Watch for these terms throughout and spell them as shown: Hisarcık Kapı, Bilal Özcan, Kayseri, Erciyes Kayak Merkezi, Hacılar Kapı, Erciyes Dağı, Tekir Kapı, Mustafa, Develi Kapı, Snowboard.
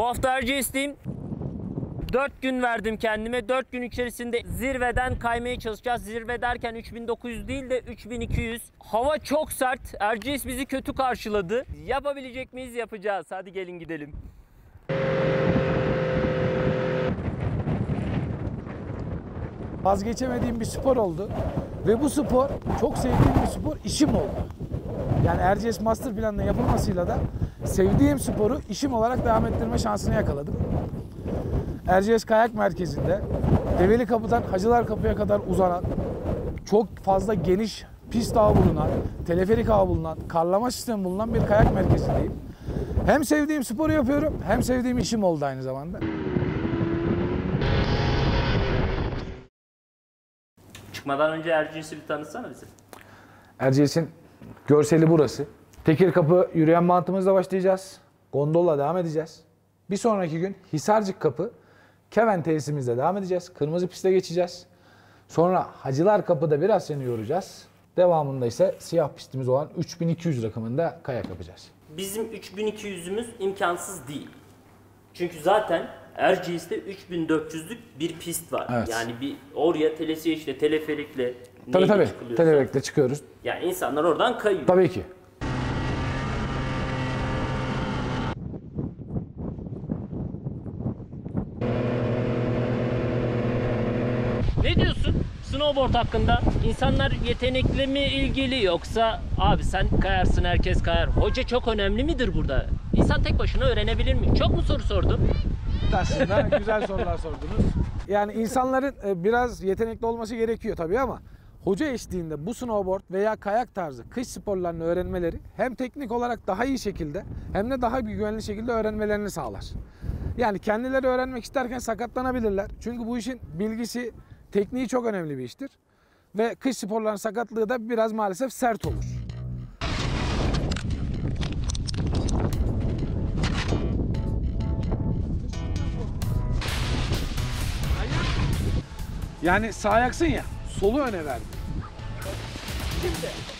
Bu hafta Erciyes'teyim. 4 gün verdim kendime. 4 gün içerisinde zirveden kaymaya çalışacağız. Zirve derken 3900 değil de 3200. Hava çok sert. Erciyes bizi kötü karşıladı. Yapabilecek miyiz? Yapacağız. Hadi gelin gidelim. Vazgeçemediğim bir spor oldu. Ve bu spor, çok sevdiğim bir spor, işim oldu. Yani Erciyes Master Plan'la yapılmasıyla da sevdiğim sporu işim olarak devam ettirme şansını yakaladım. Erciyes Kayak Merkezi'nde Develi Kapı'dan Hacılar Kapı'ya kadar uzanan, çok fazla geniş pist ağı bulunan, teleferik ağı bulunan, karlama sistemi bulunan bir kayak merkezindeyim. Hem sevdiğim sporu yapıyorum, hem sevdiğim işim oldu aynı zamanda. Çıkmadan önce Erciyes'i bir tanıtsana bize. Erciyes'in görseli burası. Tekir Kapı yürüyen mantımızla başlayacağız. Gondolla devam edeceğiz. Bir sonraki gün Hisarcık Kapı, Keven tesisimizle devam edeceğiz. Kırmızı piste geçeceğiz. Sonra Hacılar Kapı'da biraz seni yoracağız. Devamında ise siyah pistimiz olan 3200 rakımında kayak yapacağız. Bizim 3200'ümüz imkansız değil. Çünkü zaten Erciyes'te 3400'lük bir pist var. Evet. Yani bir oraya telesiye işte teleferikle tabii teleferikle çıkıyoruz. Yani insanlar oradan kayıyor. Tabii ki. Ne diyorsun snowboard hakkında? İnsanlar yetenekli mi ilgili, yoksa abi sen kayarsın herkes kayar, hoca çok önemli midir burada? İnsan tek başına öğrenebilir mi? Çok mu soru sordum? Aslında güzel sorular sordunuz. Yani insanların biraz yetenekli olması gerekiyor tabii, ama hoca eşliğinde bu snowboard veya kayak tarzı kış sporlarını öğrenmeleri hem teknik olarak daha iyi şekilde hem de daha güvenli şekilde öğrenmelerini sağlar. Yani kendileri öğrenmek isterken sakatlanabilirler. Çünkü bu işin bilgisi, tekniği çok önemli bir iştir. Ve kış sporlarının sakatlığı da biraz maalesef sert olur. Yani sağ ayaksın ya, solu öne verdi. Şimdi.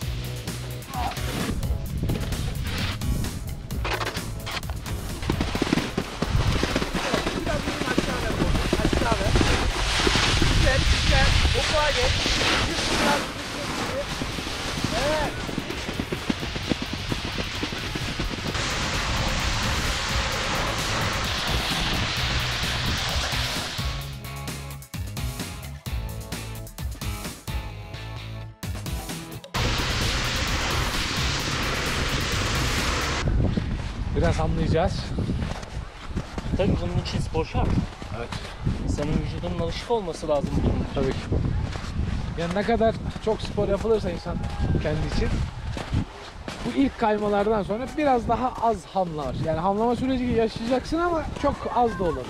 Biraz anlayacağız. Tabii bunun için spor şart. Evet. Senin vücudunun alışık olması lazım bunun. Tabii ki. Yani ne kadar çok spor yapılırsa insan kendi için, bu ilk kaymalardan sonra biraz daha az hamlar. Yani hamlama süreci yaşayacaksın ama çok az da olur.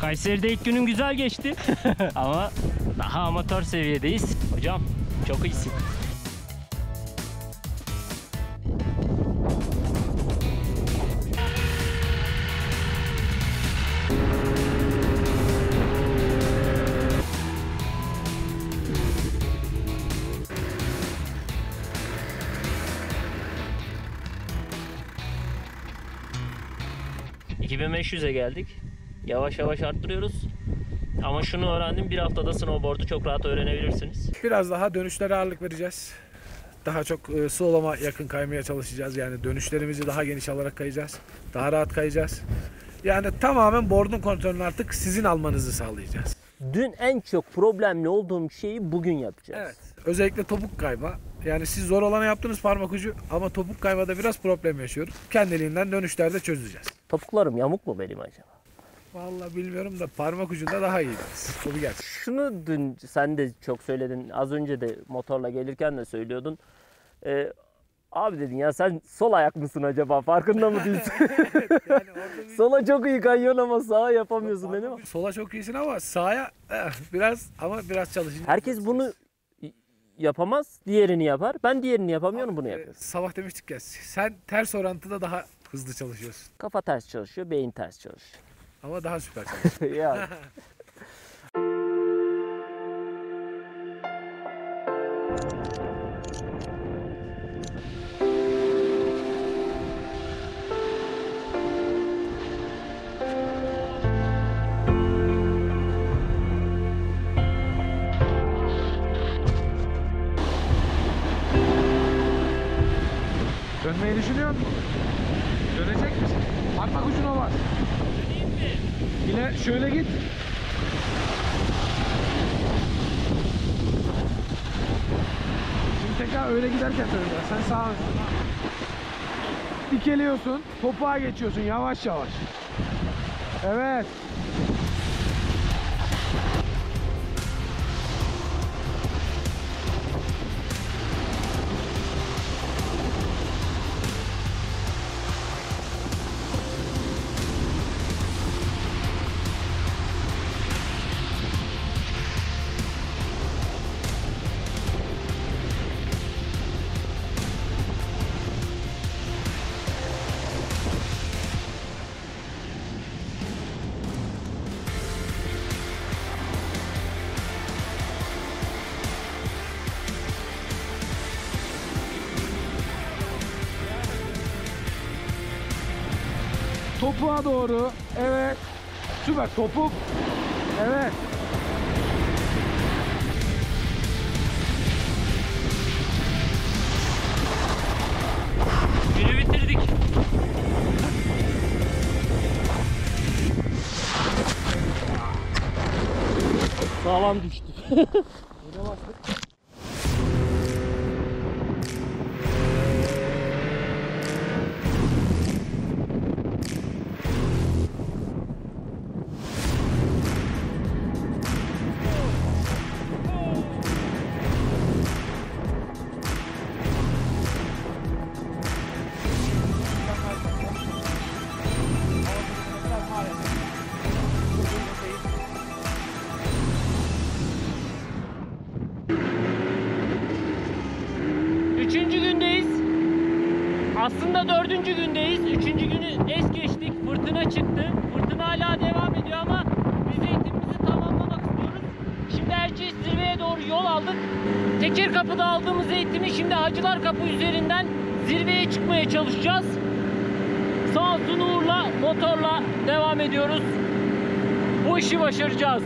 Kayseri'de ilk günüm güzel geçti ama daha amatör seviyedeyiz. Hocam çok iyisin. ...2500'e geldik. Yavaş yavaş arttırıyoruz. Ama şunu öğrendim, bir haftada snowboard'u çok rahat öğrenebilirsiniz. Biraz daha dönüşlere ağırlık vereceğiz. Daha çok slalom'a yakın kaymaya çalışacağız. Yani dönüşlerimizi daha geniş alarak kayacağız. Daha rahat kayacağız. Yani tamamen board'un kontrolünü artık sizin almanızı sağlayacağız. Dün en çok problemli olduğum şeyi bugün yapacağız. Evet. Özellikle topuk kayma. Yani siz zor olana yaptınız parmak ucu, ama topuk kaymada biraz problem yaşıyoruz. Kendiliğinden dönüşlerde çözeceğiz. Topuklarım yamuk mu benim acaba? Vallahi bilmiyorum da parmak ucunda daha iyi. Şunu dün sen de çok söyledin. Az önce de motorla gelirken de söylüyordun. Abi dedin ya, sen sol ayak mısın acaba? Farkında mı değilsin? Evet, yani bir... Sola çok iyi kayıyorsun ama sağa yapamıyorsun benim. Parmak... Sola çok iyisin ama sağa biraz çalışın. Herkes bunu yapamaz, diğerini yapar. Ben diğerini yapamıyorum, bunu yapıyorum. Sabah demiştik ya, sen ters orantıda daha hızlı çalışıyorsun. Kafa ters çalışıyor, beyin ters çalışıyor. Ama daha süper çalışıyor. Dönmeyi düşünüyor musun? Dönecek misin? Atmak ucuna var. Döneyim mi? Yine şöyle git. Şimdi tekrar öyle giderken dönüyor. Sen sağa dikeliyorsun, topuğa geçiyorsun yavaş yavaş. Evet. Topuğa doğru. Evet. Süper. Topuk. Evet. Günü bitirdik. Sağlam düştük. Burada bastık. Aslında dördüncü gündeyiz. Üçüncü günü es geçtik. Fırtına çıktı. Fırtına hala devam ediyor ama biz eğitimimizi tamamlamak istiyoruz. Şimdi Erciyes zirveye doğru yol aldık. Tekir Kapı'da aldığımız eğitimi şimdi Hacılar Kapı üzerinden zirveye çıkmaya çalışacağız. Sağ olsun Uğur'la motorla devam ediyoruz. Bu işi başaracağız.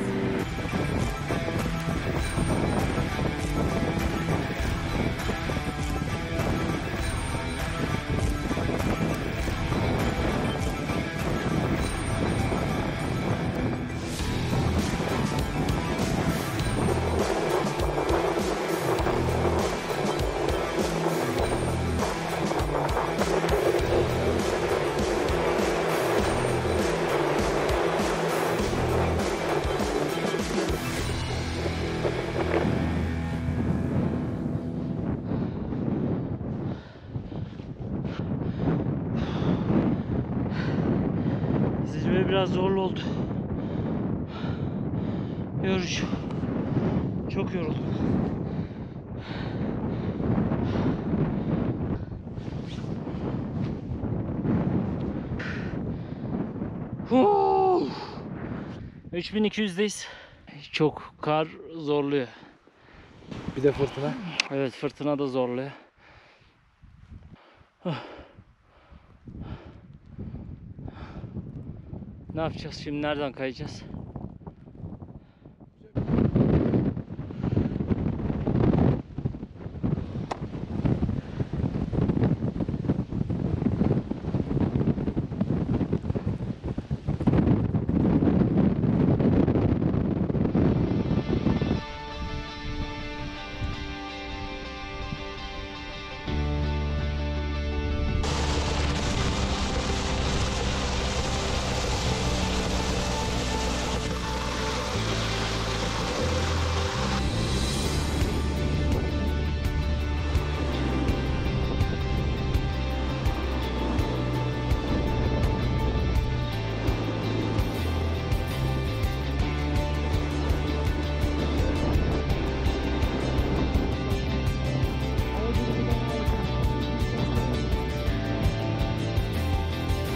Biraz zorlu oldu. Yorucu. Çok yoruldum. Huuu. 3200'deyiz. Çok kar zorluyor. Bir de fırtına. Evet, fırtına da zorluyor. Ne yapacağız şimdi? Nereden kayacağız?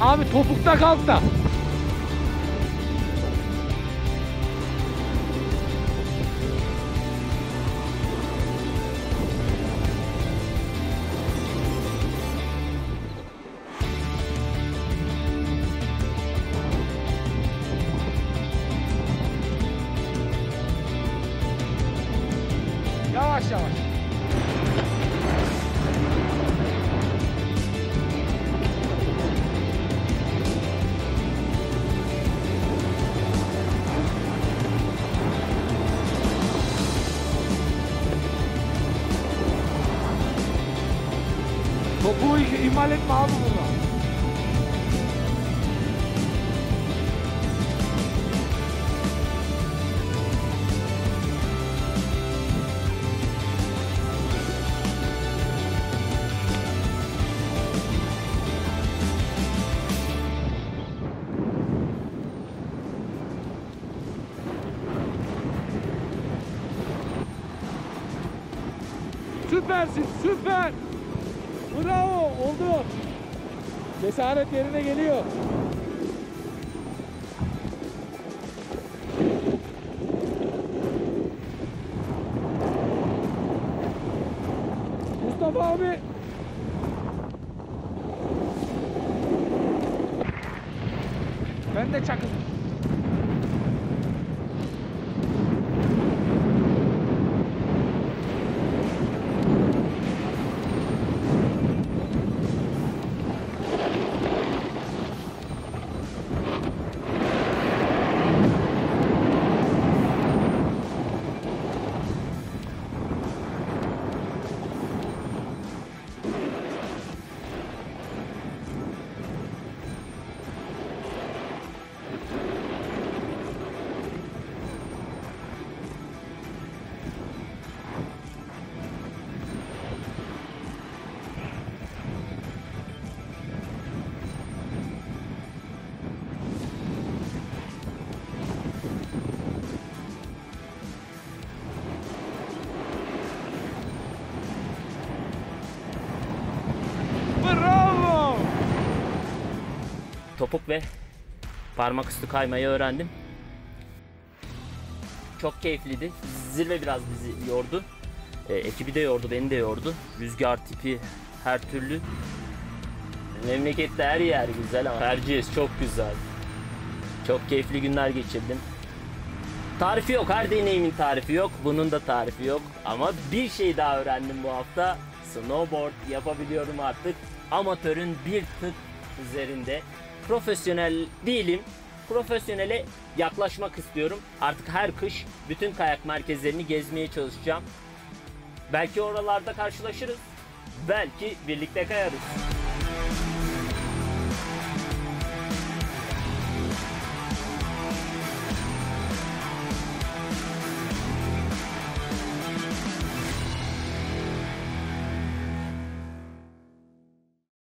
Abi topukta kalk da. Yavaş yavaş. ihmal etme abi burada. Süpersin, süper. Bravo, oldu. Cesaret yerine geliyor. Mustafa abi. Ben de çakıl. Topuk ve parmak üstü kaymayı öğrendim. Çok keyifliydi. Zirve biraz bizi yordu. Ekibi de yordu, beni de yordu. Rüzgar tipi her türlü. Memlekette her yer güzel ama Erciyes çok güzel. Çok keyifli günler geçirdim. Tarifi yok, her deneyimin tarifi yok. Bunun da tarifi yok. Ama bir şey daha öğrendim bu hafta. Snowboard yapabiliyorum artık. Amatörün bir tık üzerinde. Profesyonel değilim. Profesyonele yaklaşmak istiyorum. Artık her kış bütün kayak merkezlerini gezmeye çalışacağım. Belki oralarda karşılaşırız. Belki birlikte kayarız.